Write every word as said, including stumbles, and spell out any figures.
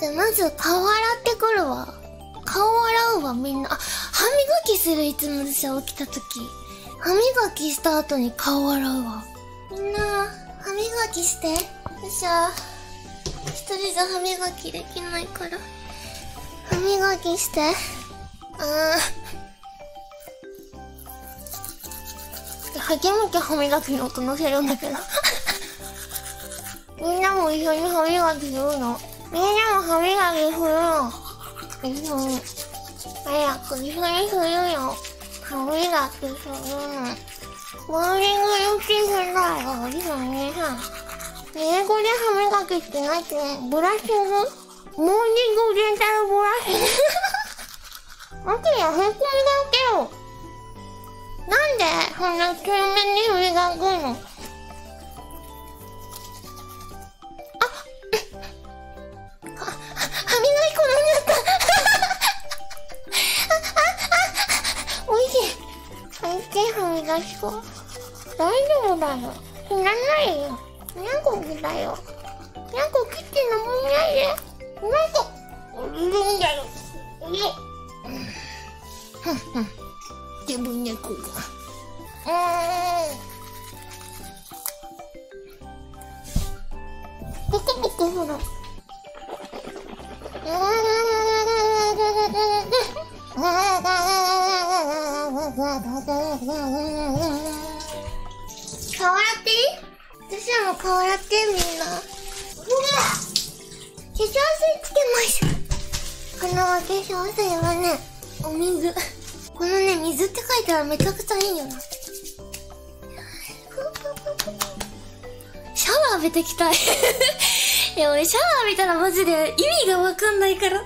じゃあまず顔洗ってくるわ。顔洗うわ、みんな。あ、歯磨きする、いつも私は起きた時。歯磨きした後に顔洗うわ。みんな、歯磨きして。私は、一人じゃ歯磨きできないから。歯磨きして。あー。はけむけ歯磨きの音乗せるんだけど。みんなも一緒に歯磨きするの。みんなも歯磨きするの。一緒に。早く一緒にするよ。歯磨きするの。ボーリングのチーズだよ。一緒にさ。英語で歯磨きってなって、ブラッシング？モーニングデンタルブラッシング。あきら、へこみだけよ。なんで、そんな急めに歯磨くの？大丈夫だよ。いらないよ。にゃんこきだよ。にゃんこきって飲みないで。にゃんこ。いるんだよ。いる。ふんふん。自分で食うから。うーん。ぷくぷくほら。うーん。触っていい？私はもう顔洗って、みんな。うわ！化粧水つけました。この化粧水はね、お水。このね、水って書いたらめちゃくちゃいいよな。シャワー浴びてきたい。いや、俺シャワー浴びたらマジで意味がわかんないから。